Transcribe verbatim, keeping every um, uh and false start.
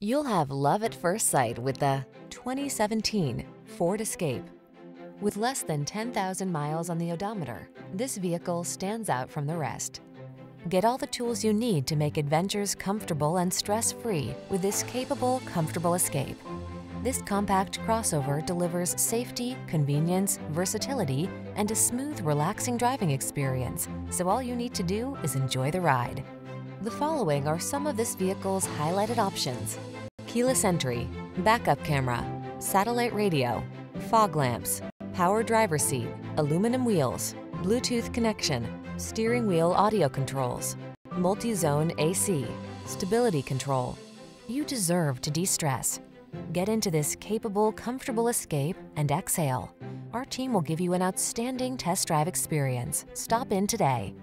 You'll have love at first sight with the twenty seventeen Ford Escape. With less than ten thousand miles on the odometer, this vehicle stands out from the rest. Get all the tools you need to make adventures comfortable and stress-free with this capable, comfortable Escape. This compact crossover delivers safety, convenience, versatility, and a smooth, relaxing driving experience, so all you need to do is enjoy the ride. The following are some of this vehicle's highlighted options: keyless entry, backup camera, satellite radio, fog lamps, power driver seat, aluminum wheels, Bluetooth connection, steering wheel audio controls, multi-zone A C, stability control. You deserve to de-stress. Get into this capable, comfortable Escape and exhale. Our team will give you an outstanding test drive experience. Stop in today.